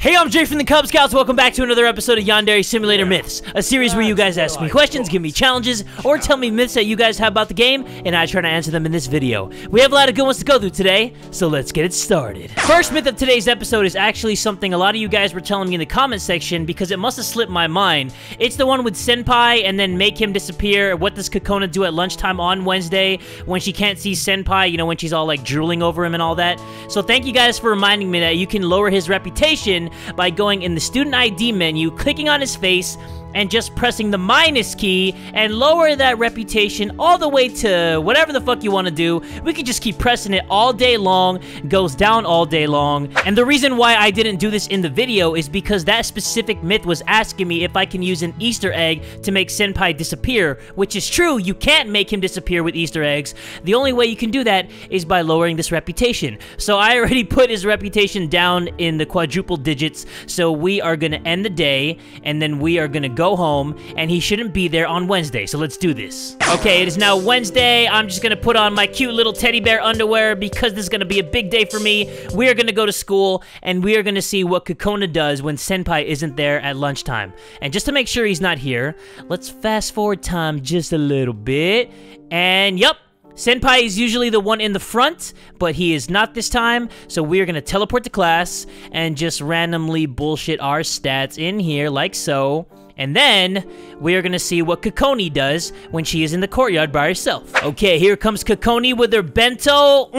Hey, I'm Jay from the Kubz Scouts. Welcome back to another episode of Yandere Simulator Myths, a series where you guys ask me questions, give me challenges, or tell me myths that you guys have about the game, and I try to answer them in this video. We have a lot of good ones to go through today, so let's get it started. First myth of today's episode is actually something a lot of you guys were telling me in the comment section because it must have slipped my mind. It's the one with Senpai and then make him disappear. What does Kokona do at lunchtime on Wednesday when she can't see Senpai, you know, when she's all like drooling over him and all that. So thank you guys for reminding me that you can lower his reputation by going in the student ID menu, clicking on his face, and just pressing the minus key and lower that reputation all the way to whatever the fuck you want to do. We could just keep pressing it all day long, goes down all day long. And the reason why I didn't do this in the video is because that specific myth was asking me if I can use an Easter egg to make Senpai disappear, which is true. You can't make him disappear with Easter eggs. The only way you can do that is by lowering this reputation. So I already put his reputation down in the quadruple digits, so we are going to end the day, and then we are going to go home, and he shouldn't be there on Wednesday, so let's do this. Okay, it is now Wednesday. I'm just gonna put on my cute little teddy bear underwear because this is gonna be a big day for me. We are gonna go to school, and we are gonna see what Kokona does when Senpai isn't there at lunchtime. And just to make sure he's not here, let's fast forward time just a little bit, and yup, Senpai is usually the one in the front, but he is not this time, so we are gonna teleport to class and just randomly bullshit our stats in here like so. And then, we are gonna see what Kokona does when she is in the courtyard by herself. Okay, here comes Kokona with her bento.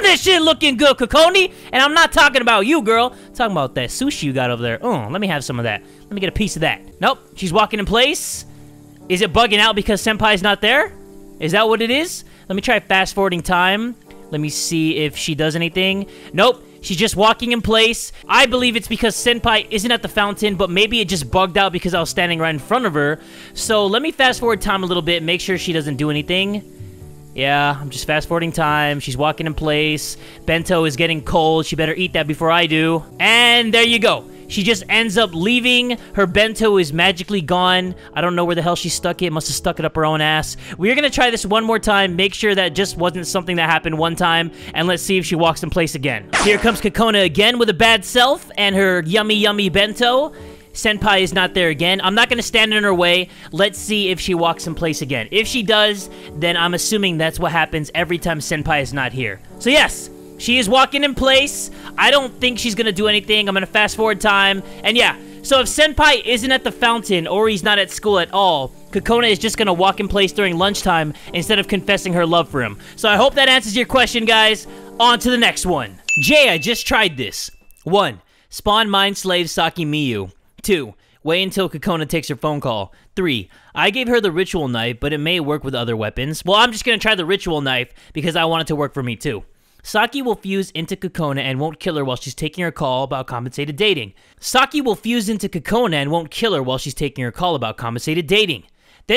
This shit looking good, Kokona! And I'm not talking about you, girl. I'm talking about that sushi you got over there. Let me have some of that. Let me get a piece of that. Nope, she's walking in place. Is it bugging out because Senpai's not there? Is that what it is? Let me try fast-forwarding time. Let me see if she does anything. Nope. She's just walking in place. I believe it's because Senpai isn't at the fountain, but maybe it just bugged out because I was standing right in front of her. So let me fast forward time a little bit, make sure she doesn't do anything. Yeah, I'm just fast forwarding time. She's walking in place. Bento is getting cold. She better eat that before I do. And there you go. She just ends up leaving. Her bento is magically gone. I don't know where the hell she stuck it. Must have stuck it up her own ass. We're gonna try this one more time. Make sure that just wasn't something that happened one time. And let's see if she walks in place again. Here comes Kokona again with a bad self and her yummy, yummy bento. Senpai is not there again. I'm not gonna stand in her way. Let's see if she walks in place again. If she does, then I'm assuming that's what happens every time Senpai is not here. So yes, she is walking in place. I don't think she's gonna do anything. I'm gonna fast forward time. And yeah, so if Senpai isn't at the fountain or he's not at school at all, Kokona is just gonna walk in place during lunchtime instead of confessing her love for him. So I hope that answers your question, guys. On to the next one. Jay, I just tried this. 1. Spawn mind slave Saki Miyu. 2. Wait until Kokona takes her phone call. 3. I gave her the ritual knife, but it may work with other weapons. Well, I'm just gonna try the ritual knife because I want it to work for me too. Saki will fuse into Kokona and won't kill her while she's taking her call about compensated dating. Then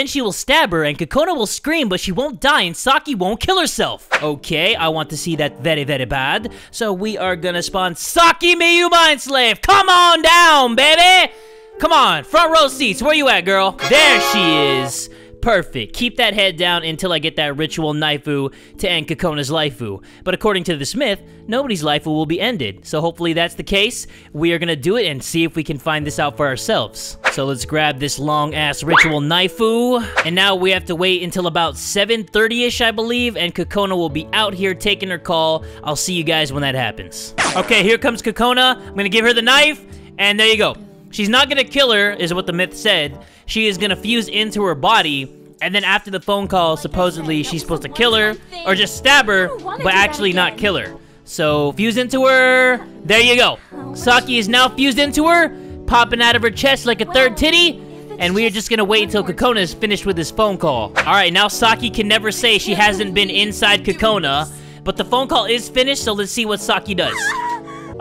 she will stab her and Kokona will scream, but she won't die and Saki won't kill herself. Okay, I want to see that very, very bad. So we are gonna spawn Saki Miyu Mind Slave. Come on down, baby! Come on, front row seats. Where you at, girl? There she is. Perfect. Keep that head down until I get that ritual knifeu to end Kokona's lifeu. But according to this myth, nobody's lifeu will be ended. So hopefully that's the case. We are gonna do it and see if we can find this out for ourselves. So let's grab this long-ass ritual knifeu. And now we have to wait until about 7:30-ish, I believe, and Kokona will be out here taking her call. I'll see you guys when that happens. Okay, here comes Kokona. I'm gonna give her the knife, and there you go. She's not gonna kill her, is what the myth said. She is gonna fuse into her body, and then after the phone call, supposedly she's supposed to kill her, or just stab her, but actually not kill her. So, fuse into her. There you go. Saki is now fused into her, popping out of her chest like a third titty, and we are just gonna wait until Kokona is finished with this phone call. Alright, now Saki can never say she hasn't been inside Kokona, but the phone call is finished, so let's see what Saki does.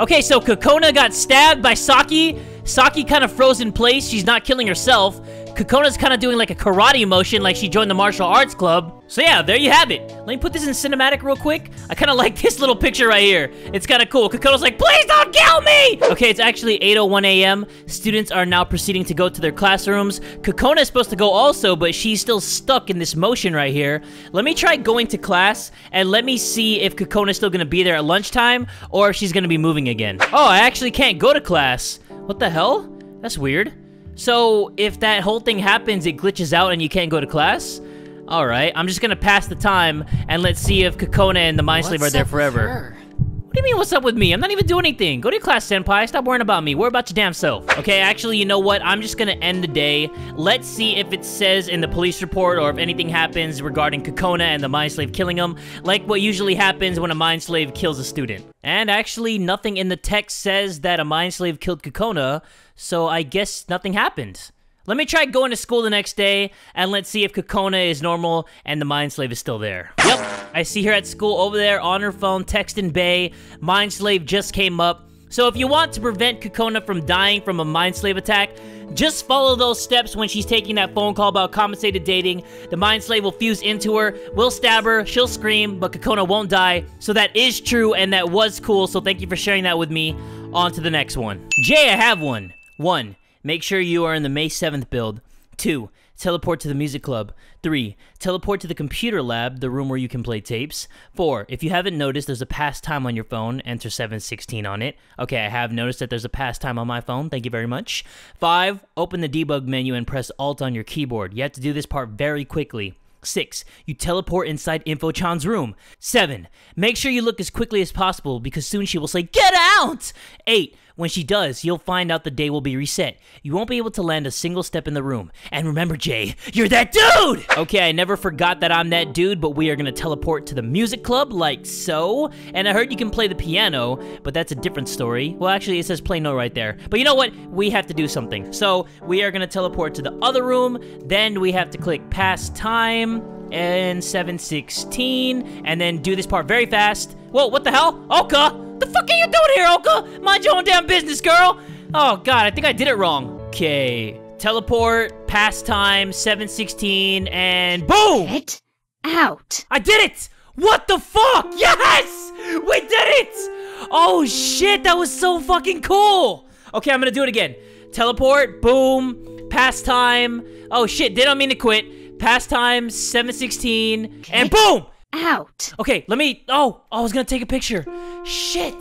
Okay, so Kokona got stabbed by Saki. Saki kind of froze in place. She's not killing herself. Kokona's kind of doing like a karate motion, like she joined the martial arts club. So yeah, there you have it. Let me put this in cinematic real quick. I kind of like this little picture right here. It's kind of cool. Kokona's like, please don't kill me! Okay, it's actually 8:01 a.m. Students are now proceeding to go to their classrooms. Kokona is supposed to go also, but she's still stuck in this motion right here. Let me try going to class, and let me see if Kokona's still going to be there at lunchtime, or if she's going to be moving again. Oh, I actually can't go to class. What the hell? That's weird. So, if that whole thing happens, it glitches out and you can't go to class? Alright, I'm just gonna pass the time, and let's see if Kokona and the Mindslave are there forever. What do you mean, what's up with me? I'm not even doing anything. Go to your class, Senpai. Stop worrying about me. Worry about your damn self. Okay, actually, you know what? I'm just gonna end the day. Let's see if it says in the police report or if anything happens regarding Kokona and the Mindslave killing him, like what usually happens when a Mindslave kills a student. And actually, nothing in the text says that a Mindslave killed Kokona, so I guess nothing happened. Let me try going to school the next day, and let's see if Kokona is normal and the Mindslave is still there. Yep, I see her at school over there on her phone, texting Bay. Mindslave just came up. So if you want to prevent Kokona from dying from a Mindslave attack, just follow those steps when she's taking that phone call about compensated dating. The Mindslave will fuse into her, will stab her, she'll scream, but Kokona won't die. So that is true, and that was cool, so thank you for sharing that with me. On to the next one. Jay, I have one. 1. Make sure you are in the May 7th build. 2. Teleport to the music club. 3. Teleport to the computer lab, the room where you can play tapes. 4. If you haven't noticed, there's a past time on your phone. Enter 716 on it. Okay, I have noticed that there's a past time on my phone. Thank you very much. 5. Open the debug menu and press Alt on your keyboard. You have to do this part very quickly. 6. You teleport inside Info Chan's room. 7. Make sure you look as quickly as possible because soon she will say, "Get out!" 8. When she does, you'll find out the day will be reset. You won't be able to land a single step in the room. And remember, Jay, you're that dude! Okay, I never forgot that I'm that dude, but we are gonna teleport to the music club like so. And I heard you can play the piano, but that's a different story. Well, actually, it says play no right there. But you know what? We have to do something. So, we are gonna teleport to the other room. Then we have to click past time and 716. And then do this part very fast. Whoa, what the hell? Oka! The fuck are you doing here, Oka? Mind your own damn business, girl! Oh, God, I think I did it wrong. Okay, teleport, past time, 716, and boom! Get out. I did it! What the fuck? Yes! We did it! Oh, shit, that was so fucking cool! Okay, I'm gonna do it again. Teleport, boom, past time. Oh, shit, didn't mean to quit. Past time, 716, and boom! Out. Okay, let me... Oh, I was gonna take a picture. Shit.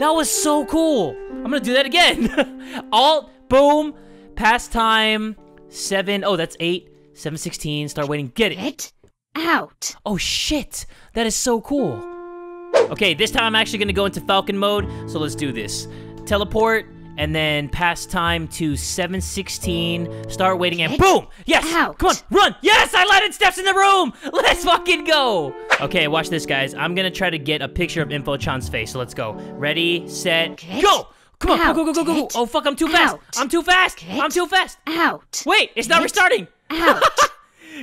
That was so cool. I'm gonna do that again. Alt, boom, past time, 7. Oh, that's 8. 716, start waiting. Get it. Get out. Oh, shit. That is so cool. Okay, this time I'm actually gonna go into Falcon mode. So let's do this. Teleport, and then past time to 716. Start waiting and boom! Yes! Out. Come on, run! Yes! I landed steps in the room! Let's fucking go! Okay, watch this, guys. I'm gonna try to get a picture of Info Chan's face, so let's go. Ready, set, go! Come on, go, go, go, go, go! Oh, fuck, I'm too fast! I'm too fast! I'm too fast! Out! Wait, it's not restarting! Out!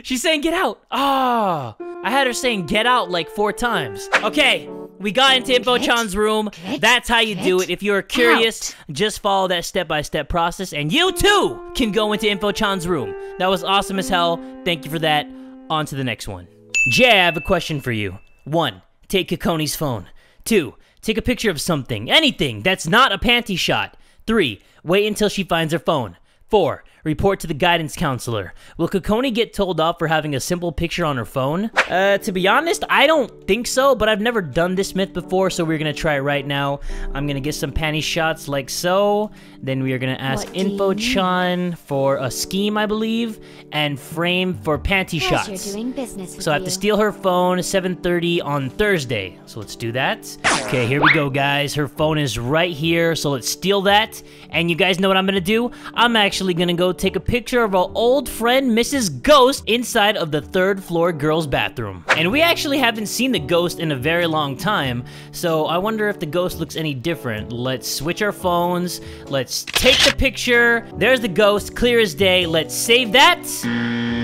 She's saying get out! Ah! Oh, I had her saying get out like 4 times. Okay! We got into Info Chan's room. That's how you do it. If you're curious, just follow that step-by-step process, and you too can go into Info Chan's room. That was awesome as hell. Thank you for that. On to the next one. Jay, I have a question for you. 1. Take Kokona's phone. 2. Take a picture of something, anything, that's not a panty shot. 3. Wait until she finds her phone. 4. Report to the guidance counselor. Will Kokona get told off for having a simple picture on her phone? To be honest, I don't think so, but I've never done this myth before, so we're gonna try it right now. I'm gonna get some panty shots like so. Then we are gonna ask Info Chan for a scheme, I believe, and frame for panty shots. You're doing business with so I have to steal her phone 7:30 on Thursday. So let's do that. Okay, here we go, guys. Her phone is right here, so let's steal that. And you guys know what I'm gonna do? I'm actually gonna go take a picture of our old friend Mrs. Ghost inside of the 3rd floor girls' bathroom. And we actually haven't seen the ghost in a very long time, so I wonder if the ghost looks any different. Let's switch our phones. Let's take the picture. There's the ghost, clear as day. Let's save that.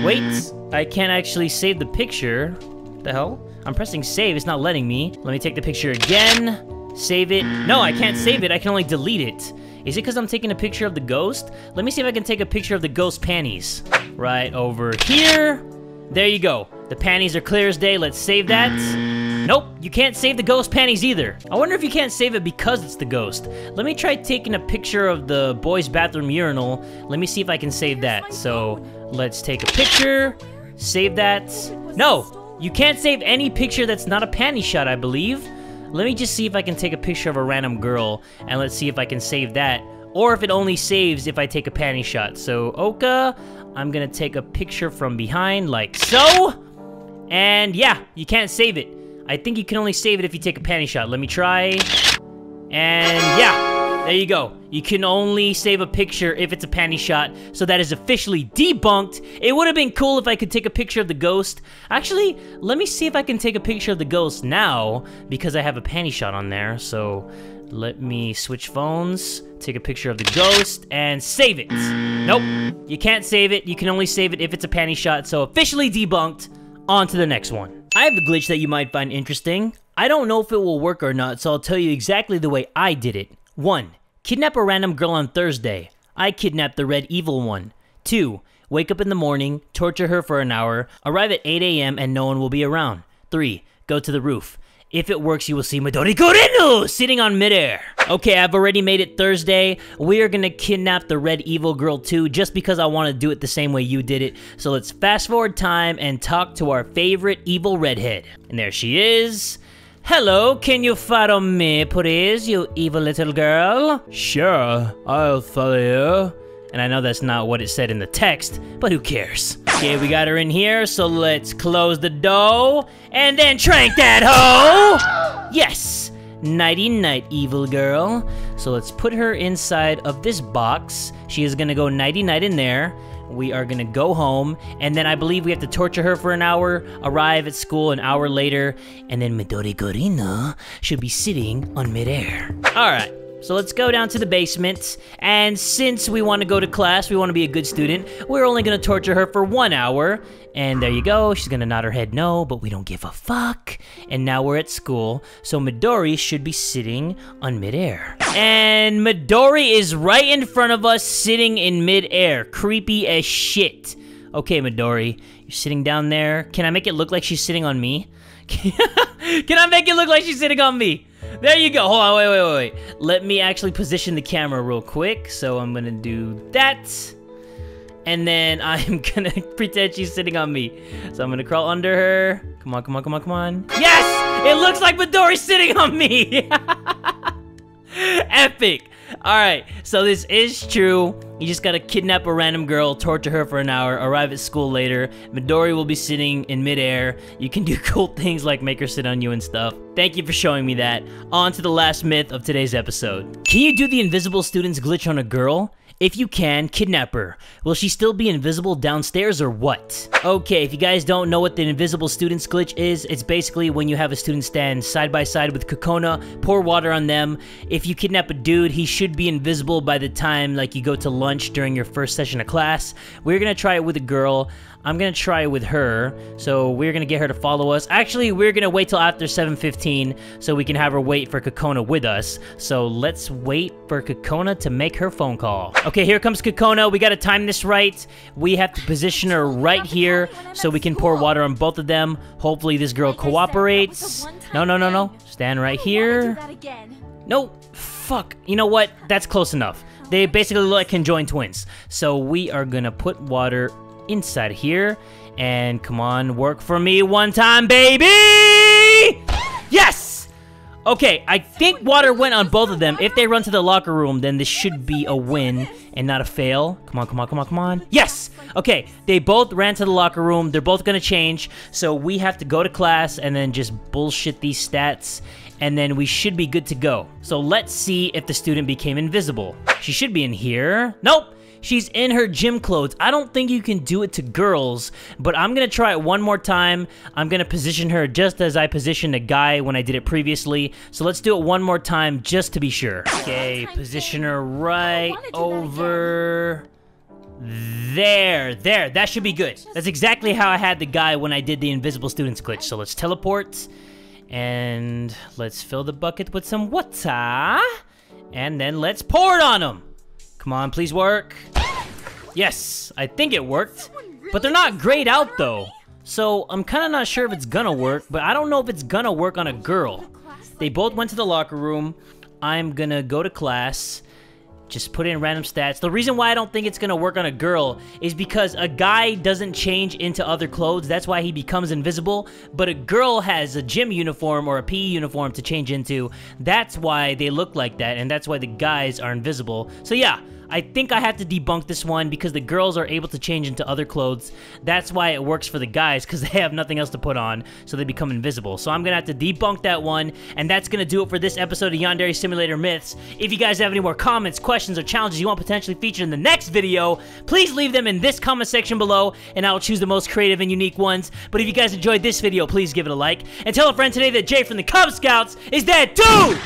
Wait, I can't actually save the picture. What the hell? I'm pressing save, it's not letting me. Let me take the picture again. Save it. No, I can't save it. I can only delete it. Is it because I'm taking a picture of the ghost? Let me see if I can take a picture of the ghost panties. Right over here. There you go. The panties are clear as day. Let's save that. Nope, you can't save the ghost panties either. I wonder if you can't save it because it's the ghost. Let me try taking a picture of the boys' bathroom urinal. Let me see if I can save that. So let's take a picture. Save that. No, you can't save any picture that's not a panty shot, I believe. Let me just see if I can take a picture of a random girl, and let's see if I can save that. Or if it only saves if I take a panty shot. So, Oka, I'm gonna take a picture from behind, like so. And yeah, you can't save it. I think you can only save it if you take a panty shot. Let me try. And yeah, there you go. You can only save a picture if it's a panty shot, so that is officially debunked. It would have been cool if I could take a picture of the ghost. Actually, let me see if I can take a picture of the ghost now, because I have a panty shot on there. So let me switch phones, take a picture of the ghost, and save it. Nope, you can't save it. You can only save it if it's a panty shot, so officially debunked. On to the next one. I have a glitch that you might find interesting. I don't know if it will work or not, so I'll tell you exactly the way I did it. 1. Kidnap a random girl on Thursday. I kidnapped the red evil one. 2. Wake up in the morning, torture her for an hour, arrive at 8 a.m. and no one will be around. 3. Go to the roof. If it works, you will see Midori Koreno sitting on midair. Okay, I've already made it Thursday. We are gonna kidnap the red evil girl too, just because I wanna do it the same way you did it. So let's fast forward time and talk to our favorite evil redhead. And there she is. Hello, can you follow me, please, you evil little girl? Sure, I'll follow you. And I know that's not what it said in the text, but who cares? Okay, we got her in here, so let's close the door and then trank that hoe! Yes! Nighty-night, evil girl. So let's put her inside of this box. She is gonna go nighty-night in there. We are gonna go home, and then I believe we have to torture her for an hour, arrive at school an hour later, and then Midori Koreno should be sitting on midair. Alright. So let's go down to the basement, and since we want to go to class, we want to be a good student, we're only going to torture her for 1 hour. And there you go, she's going to nod her head no, but we don't give a fuck. And now we're at school, so Midori should be sitting on midair. And Midori is right in front of us, sitting in midair. Creepy as shit. Okay, Midori, you're sitting down there. Can I make it look like she's sitting on me? Can I make it look like she's sitting on me? There you go. Hold on, wait. Let me actually position the camera real quick. So I'm gonna do that. And then I'm gonna pretend she's sitting on me. So I'm gonna crawl under her. Come on. Yes! It looks like Midori's sitting on me! Epic! Alright, so this is true. You just gotta kidnap a random girl, torture her for an hour, arrive at school later. Midori will be sitting in midair. You can do cool things like make her sit on you and stuff. Thank you for showing me that. On to the last myth of today's episode. Can you do the invisible students glitch on a girl? If you can, kidnap her. Will she still be invisible downstairs or what? Okay, if you guys don't know what the invisible students glitch is, it's basically when you have a student stand side by side with Kokona, pour water on them. If you kidnap a dude, he should be invisible by the time like you go to lunch during your first session of class. We're gonna try it with a girl. I'm gonna try it with her. So we're gonna get her to follow us. Actually, we're gonna wait till after 7:15 so we can have her wait for Kokona with us. So let's wait for Kokona to make her phone call. Okay, here comes Kokona. We gotta time this right. We have to position her right here so we can pour water on both of them. Hopefully this girl cooperates. No. Stand right here. No, fuck. You know what? That's close enough. They basically look like conjoined twins. So we are gonna put water inside here. And come on, work for me one time, baby! Yes! Okay, I think water went on both of them. If they run to the locker room, then this should be a win and not a fail. Come on. Yes! Okay, they both ran to the locker room. They're both gonna change. So we have to go to class and then just bullshit these stats. And then we should be good to go. So let's see if the student became invisible. She should be in here. Nope! She's in her gym clothes. I don't think you can do it to girls, but I'm gonna try it one more time. I'm gonna position her just as I positioned a guy when I did it previously. So let's do it one more time just to be sure. Okay, position her right over there. That should be good. That's exactly how I had the guy when I did the invisible students glitch. So let's teleport and let's fill the bucket with some water. And then let's pour it on them. Come on, please work. Yes, I think it worked. But they're not grayed out, though. So I'm kind of not sure if it's gonna work, but I don't know if it's gonna work on a girl. They both went to the locker room. I'm gonna go to class. Just put in random stats. The reason why I don't think it's gonna work on a girl is because a guy doesn't change into other clothes. That's why he becomes invisible. But a girl has a gym uniform or a PE uniform to change into. That's why they look like that, and that's why the guys are invisible. So yeah, I think I have to debunk this one because the girls are able to change into other clothes. That's why it works for the guys, because they have nothing else to put on, so they become invisible. So I'm gonna have to debunk that one, and that's gonna do it for this episode of Yandere Simulator Myths. If you guys have any more comments, questions, or challenges you want potentially featured in the next video, please leave them in this comment section below, and I'll choose the most creative and unique ones. But if you guys enjoyed this video, please give it a like, and tell a friend today that Jay from the Cub Scouts is dead too!